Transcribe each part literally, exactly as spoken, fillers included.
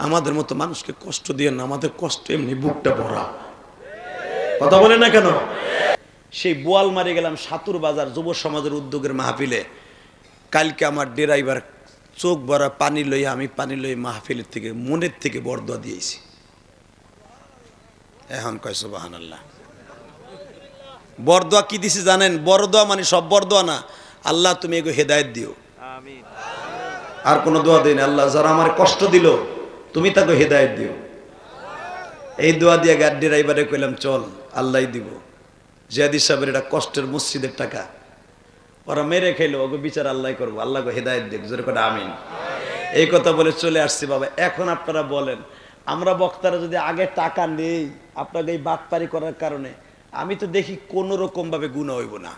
आमादेर मतो मानुषके कष्ट दिये ना, आमादेर कष्ट एमनि बुकटा भरा। कथा बोलेन ना केन? সেই বোয়ালমারি গেলাম সাতুর বাজার যুব সমাজের উদ্যোগের মাহফিলে। কালকে আমার ড্রাইভার চোখ ভরা পানি লইয়া আমি পানি লই মাহফিলের থেকে মনের থেকে বরদোয়া দিয়েছি। এখন কয় সুবহানাল্লাহ। বরদোয়া কি দিছি জানেন? বরদোয়া মানে সব বরদোয়া না, আল্লাহ তুমি এগো হেদায়েত দিও। আমিন। আর কোনো দোয়া দেন, আল্লাহ যারা আমার কষ্ট দিল তুমি তাকে হেদায়েত দিও। এই দোয়া দিয়ে গাড়ি ড্রাইভারে কইলাম চল আল্লাহই দিব। জিয়াদি সাহেবের এটা কষ্টের মসজিদের টাকা, ওরা মেরে খেলো, ওকে বিচার আল্লাহ করবো, আল্লাহকে হেদায়েত দেখ। জোরে কথা আমিন। এই কথা বলে চলে আসছি বাবা। এখন আপনারা বলেন, আমরা বক্তারা যদি আগে টাকা নেই আপনাকে এই বাতপারি করার কারণে, আমি তো দেখি কোনো রকম ভাবে গুনাহ হইব না।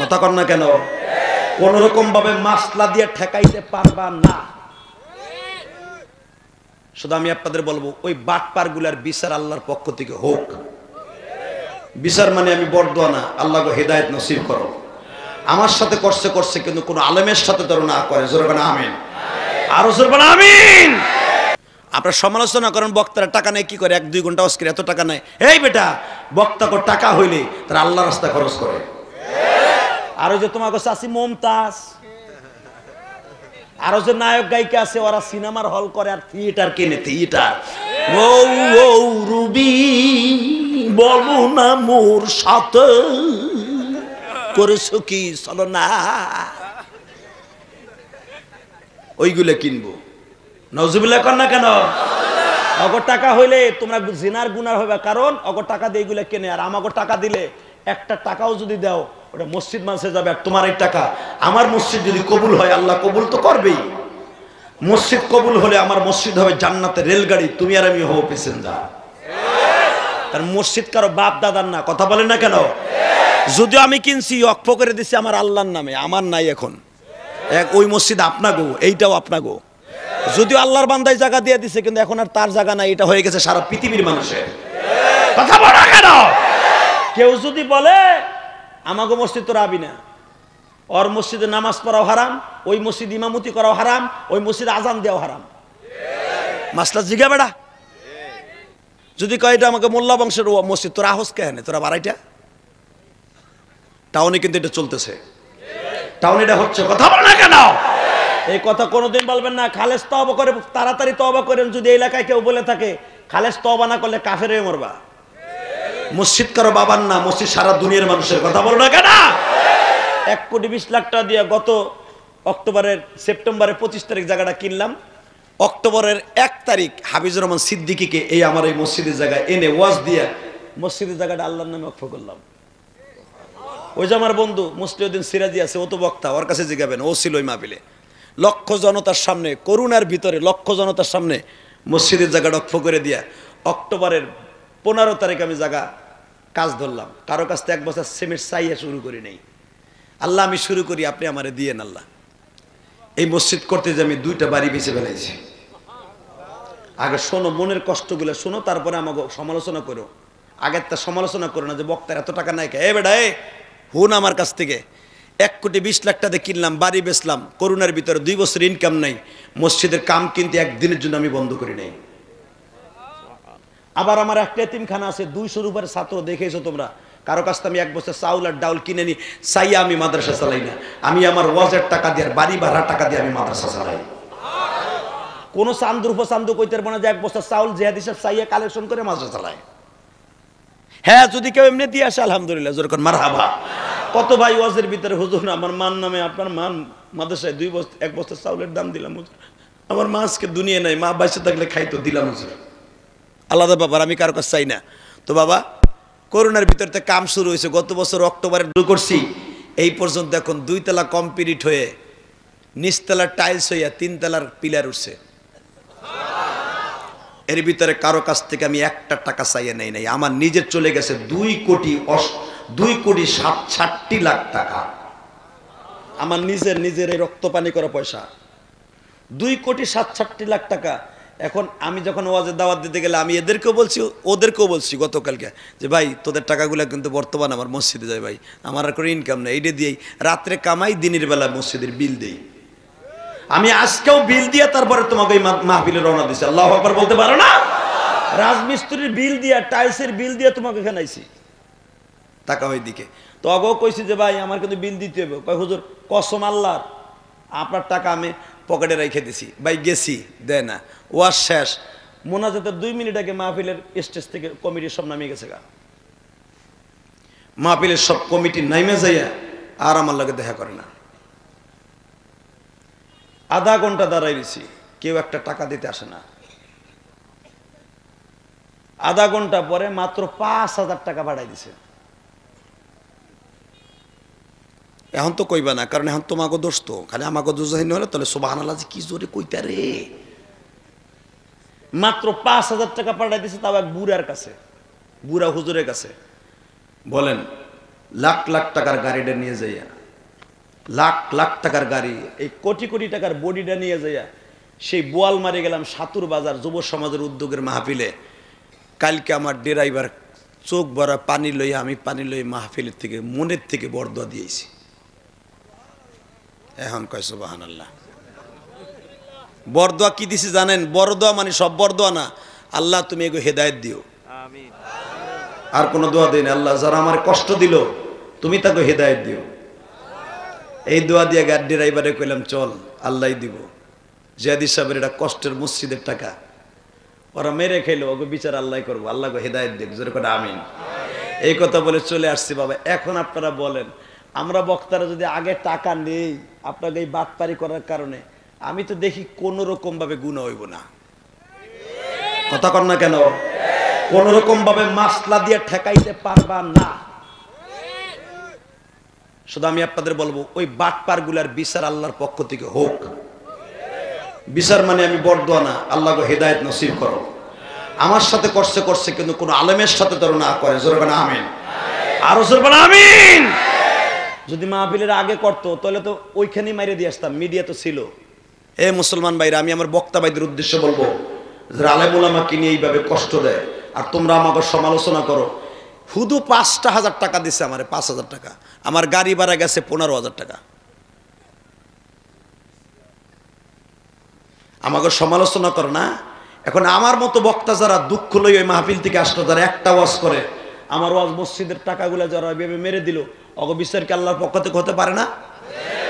কথা কর না কেন? কোন রকম ভাবে মাসলা দিয়ে ঠেকাইতে পারবা না। শুধু আমি আপনাদের বলবো ওই বাতপার গুলার বিচার আল্লাহর পক্ষ থেকে হোক। বিচার মানে আমি বরদোয়া না, আল্লাহকে হেদায়েত নসিব করো। আমার সাথে করছে করছে কিন্তু কোন আলেমের সাথে ধরো না করে। জোরবানা আমিন। আরো জোরবানা আমিন। আপনারা সমালোচনা করেন বক্তারা টাকা নেই কি করে, এক দুই ঘন্টা অস্কির এত টাকা নেয়। এই বেটা বক্তা কো টাকা হইলে তারা আল্লাহ রাস্তা খরচ করে। আর ওই যে তোমার কাছে আসি মমতাজ, আর ওই যে নায়ক গায়িকা আছে, ওরা সিনেমার হল করে আর থিয়েটার কিনে। থিয়েটার ও ও রুবি বলো না মোর সাথে করেছো কি, চলো না ওইগুলো কিনবো। নজুবিল্লাহ কর না কেন? অগর টাকা হইলে তোমরা জিনার গুনার হবে, কারণ অগর টাকা দিয়ে এগুলো কেনে। আর আমাকে টাকা দিলে একটা টাকাও যদি দাও ওটা মসজিদ মানুষে যাবে। আর তোমার এই টাকা আমার মসজিদ যদি কবুল হয়, আল্লাহ কবুল তো করবেই, মসজিদ কবুল হলে আমার মসজিদ হবে জান্নাতে রেলগাড়ি, তুমি আর আমি হবো প্যাসেঞ্জার। তার মসজিদ কারো বাপ দাদার না। কথা বলেন না কেন? যদিও আমি কিনছি ওয়াকফ করে দিছি আমার আল্লাহর নামে, আমার নাই এখন এক ওই মসজিদ আপনাগো, এইটাও আপনাগো। যদিও আল্লাহর বান্দায় জায়গা দিয়ে দিছে কিন্তু এখন আর তার জায়গা নাই, এটা হয়ে গেছে সারা পৃথিবীর মানুষের। কথা বল না কেন? কেউ যদি বলে আমাগো মসজিদ তো রাবি না, ওর মসজিদে নামাজ পড়াও হারাম, ওই মসজিদ ইমামতি করাও হারাম, ওই মসজিদে আজান দেওয়া হারাম। মাসলা জিগা বেড়া। যদি কয় এটা আমাকে মোল্লা বংশের মসজিদ, তোরা আহস কে আনে, তোরা বাড়াইটা টাউনে কিন্তু এটা চলতেছে, টাউনে এটা হচ্ছে। কথা বল না কেন? এই কথা কোনোদিন বলবেন না। খালেস তওবা করে তাড়াতাড়ি তওবা করেন। যদি এলাকায় কেউ বলে থাকে খালেস তওবা না করলে কাফের হয়ে মরবা, মসজিদ কারো বাবার না, মসজিদ সারা দুনিয়ার মানুষের। কথা বল না কেন? এক কোটি বিশ লাখ টাকা দিয়ে গত অক্টোবরের সেপ্টেম্বরের পঁচিশ তারিখ জায়গাটা কিনলাম। অক্টোবরের এক তারিখ হাফিজুর রহমান সিদ্দিকীকে এই আমার এই মসজিদের জায়গায় এনে ওয়াজ দিয়ে মসজিদের জায়গাটা আল্লাহর নামে ওয়াকফ করলাম। ওই যে আমার বন্ধু মুসলিউদ্দিন সিরাজি আছে, ও তো বক্তা, ওর কাছে জিজ্ঞাবেন, ও ছিল ওই মাহফিলে। লক্ষ জনতার সামনে, করুণার ভিতরে লক্ষ জনতার সামনে মসজিদের জায়গাটা ওয়াকফ করে দিয়া অক্টোবরের পনেরো তারিখ আমি জায়গা কাজ ধরলাম। কারো কাছ থেকে এক বছর সিমেন্ট চাইয়া শুরু করি নাই। আল্লাহ আমি শুরু করি, আপনি আমারে দিয়েন আল্লাহ। এই মসজিদ করতে যে আমি দুইটা বাড়ি বেঁচে ফেলেছি। আগে শোনো মনের কষ্টগুলো শোনো, তারপরে আমাকে সমালোচনা করো। আগের তা সমালোচনা করো না যে বক্তার এত টাকা নাই কে। এ বেটা এ হুন, আমার কাছ থেকে এক কোটি বিশ লাখ টাকা কিনলাম, বাড়ি বেচলাম, করোনার ভিতরে দুই বছর ইনকাম নাই, মসজিদের কাম কিন্তু একদিনের জন্য আমি বন্ধ করি নাই। আবার আমার একটা এতিমখানা আছে, দুইশোর উপরে ছাত্র দেখেছো তোমরা। কারো কাছ থেকে আমি এক বছর চাউল আর ডাউল কিনে নি চাইয়া আমি মাদ্রাসা চালাই না। আমি আমার ওয়াজের টাকা দিয়ে আর বাড়ি ভাড়া টাকা দিয়ে আমি মাদ্রাসা চালাই। কোনো চান্দুর উপর চান্দু কইতে পারবো না যে এক বছর চাউল জিহাদি সাহেব চাইয়া কালেকশন করে মাদ্রাসা চালায়। হ্যাঁ, যদি কেউ এমনি দিয়ে আসে আলহামদুলিল্লাহ, যেরকম মারহাবা। কত ভাই ওয়াজের ভিতরে, হুজুর আমার মান নামে আপনার মান মাদ্রাসায় দুই বছর এক বছর চাউলের দাম দিলাম হুজুর, আমার মা আজকে দুনিয়া নাই, মা বাইসে থাকলে খাইতো দিলাম হুজুর, আলাদা ব্যাপার, আমি কারো কাছে চাই না। তো বাবা করোনার ভিতরে কাম শুরু হয়েছে, গত বছর অক্টোবরে শুরু করছি, এই পর্যন্ত এখন দুইতলা কমপ্লিট হয়ে নিচতলার টাইলস হইয়া তিনতলার পিলার উঠছে। এর ভিতরে কারো কাছ থেকে আমি একটা টাকা চাইয়া নেই নাই, আমার নিজের চলে গেছে দুই কোটি দুই কোটি সাতষট্টি লাখ টাকা, আমার নিজের নিজের এই রক্তপানি করা পয়সা, দুই কোটি সাতষট্টি লাখ টাকা। এখন আমি যখন ওয়াজের দাওয়াত দিতে গেলে আমি এদেরকেও বলছি ওদেরকেও বলছি গতকালকে যে ভাই তোদের টাকাগুলো কিন্তু বর্তমান আমার মসজিদে যায় ভাই, আমার আর কোনো ইনকাম নেই, এইটা দিয়েই রাত্রে কামাই, দিনের বেলা মসজিদের বিল দেই। আমি আজকেও বিল দিয়ে তারপরে তোমাকে মাহফিলে রওনা দিছি। আল্লাহু আকবার বলতে পারো না? রাজমিস্ত্রির বিল দিয়ে, টাইলসের বিল দিয়ে তোমাকে খানাইছি। তাকাও এইদিকে। তো আগেও কইছি যে ভাই আমার কিন্তু বিল দিতে হবে। কয় হুজুর কসম আল্লাহর আপনার টাকা আমি পকেটে রেখে দিছি। ভাই গেছি দেয় না, ওয়াজ শেষ, মোনাজাতের দুই মিনিট আগে মাহফিলের স্টেজ থেকে কমিটির সব নামিয়ে গেছে গা। মাহফিলের সব কমিটি নামে যাইয়া আর আমার লাগে দেখা করে না। আধা ঘন্টা দাঁড়াই দিছি, কেউ একটা টাকা দিতে আসে না। আধা ঘন্টা পরে মাত্র পাঁচ হাজার টাকা বাড়াই দিছে। এখন তো কইবা না, কারণ এখন তোমাকে দোষ তো, খালি আমাকে দোষ হয়নি হলে তাহলে সুবহানাল্লাহ কি জোরে কইতা রে। মাত্র পাঁচ হাজার টাকা পাঠাই দিছে, তাও এক বুড়ার কাছে, বুড়া হুজুরের কাছে। বলেন লাখ লাখ টাকার গাড়িটা নিয়ে যাইয়া, লাখ লাখ টাকার গাড়ি, এই কোটি কোটি টাকার বডিটা নিয়ে যাইয়া সেই বোয়াল মারে গেলাম সাতুর বাজার যুব সমাজের উদ্যোগের মাহফিলে। কালকে আমার ড্রাইভার চোখ ভরা পানি লইয়া, আমি পানি লই মাহফিলের থেকে মনের থেকে বরদোয়া দিয়েছি। এখন কয় সুবহানাল্লাহ। বরদোয়া কি দিছি জানেন? বরদোয়া মানে সব বরদোয়া না, আল্লাহ তুমি এগো হেদায়েত দিও। আমিন। আর কোনো দোয়া দেই না, আল্লাহ যারা আমার কষ্ট দিল তুমি তাকে হেদায়েত দিও। এই দোয়া দিয়ে গাড়ি ড্রাইভারে কইলাম চল আল্লাহই দিব। জিয়াদি সাহেবের এটা কষ্টের মসজিদের টাকা, ওরা মেরে খেলো, ওগো বিচার আল্লাহ করবো, আল্লাহ গো হেদায়েত দিক। জোরে করে আমিন। এই কথা বলে চলে আসছি বাবা। এখন আপনারা বলেন আমরা বক্তারা যদি আগে টাকা নেই আপনাকে এই বাটপারি করার কারণে, আমি তো দেখি কোনো রকম ভাবে গুনাহ হইব না। কথা কর না কেন? কোন রকম ভাবে মাসলা দিয়ে ঠেকাইতে পারবা না। শুধু আমি আপনাদের বলবো ওই বাটপার গুলার বিচার আল্লাহর পক্ষ থেকে হোক। বিচার মানে আমি বরদোয়া না, আল্লাহ গো হেদায়েত নসিব করো। আমার সাথে করছে করছে কিন্তু কোন আলেমের সাথে তারা না করে। জোরে বলেন আমিন। আরো জোরে বলেন আমিন। যদি মাহফিলের আগে করতো তাহলে তো ওইখানেই মাইরে দিয়ে আসতাম, মিডিয়া তো ছিল। এ মুসলমান ভাইরা, আমি আমার বক্তা ভাইদের উদ্দেশ্য বলবো যারা আলেম ওলামাকে নিয়ে এইভাবে কষ্ট দেয় আর তোমরা আমাকে সমালোচনা করো। শুধু পাঁচটা হাজার টাকা দিছে আমার, পাঁচ হাজার টাকা আমার গাড়ি ভাড়া গেছে পনেরো হাজার টাকা। আমাকে সমালোচনা করো না। এখন আমার মতো বক্তা যারা দুঃখ লই ওই মাহফিল থেকে আসলো, যারা একটা ওয়াজ করে আমার ওয়াজ মসজিদের টাকাগুলো যারা মেরে দিল, অগ বিচার কি আল্লাহর পক্ষ থেকে হতে পারে না?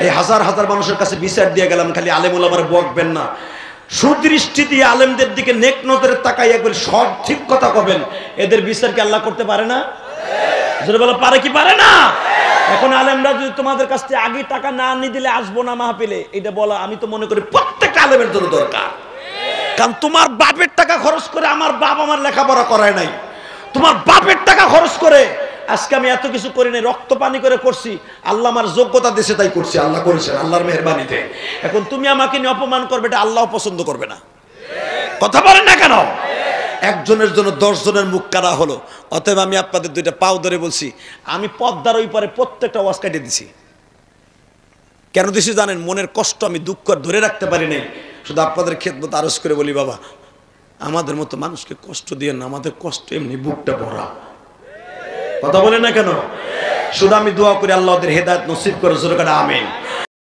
এই হাজার হাজার মানুষের কাছে বিচার দিয়ে গেলাম, খালি আলেম ওলামার বকবেন না, সুদৃষ্টি দিয়ে আলেমদের দিকে নেক নজরে তাকাই একবার সব ঠিক কথা কবেন। এদের বিচার কি আল্লাহ করতে পারে না? জোরে বলো পারে কি পারে না? এখন আলেমরা যদি তোমাদের কাছ থেকে আগে টাকা না নিয়ে দিলে আসবো না মাহফিলে, এটা বলা আমি তো মনে করি প্রত্যেক আলেমের জন্য দরকার। কারণ তোমার বাপের টাকা খরচ করে আমার বাপ আমার লেখাপড়া করায় নাই, তোমার বাপের টাকা খরচ করে আজকে আমি এত কিছু করি নাই, রক্ত পানি করে করছি, আল্লাহ আমার যোগ্যতা দেশে তাই করছি, আল্লাহ করেছেন আল্লাহর মেহেরবানিতে। এখন তুমি আমাকে নিয়ে অপমান করবে, এটা আল্লাহ পছন্দ করবে না। কথা বলেন না কেন? একজনের জন্য দশ জনের মুখ কারা হলো। অতএব আমি আপনাদের দুইটা পাও ধরে বলছি, আমি পদ্মার ওই পারে প্রত্যেকটা ওয়াজ কেটে দিছি। কেন দিছি জানেন? মনের কষ্ট আমি দুঃখ ধরে রাখতে পারি নাই। শুধু আপনাদের খেদমত আরজ করে বলি বাবা, আমাদের মতো মানুষকে কষ্ট দিয়ে না, আমাদের কষ্ট এমনি বুকটা ভরা। কথা বলে না কেন? শুধু আমি দোয়া করি আল্লাহ ওদের হেদায়েত নসিব করে। জোরে করে আমিন।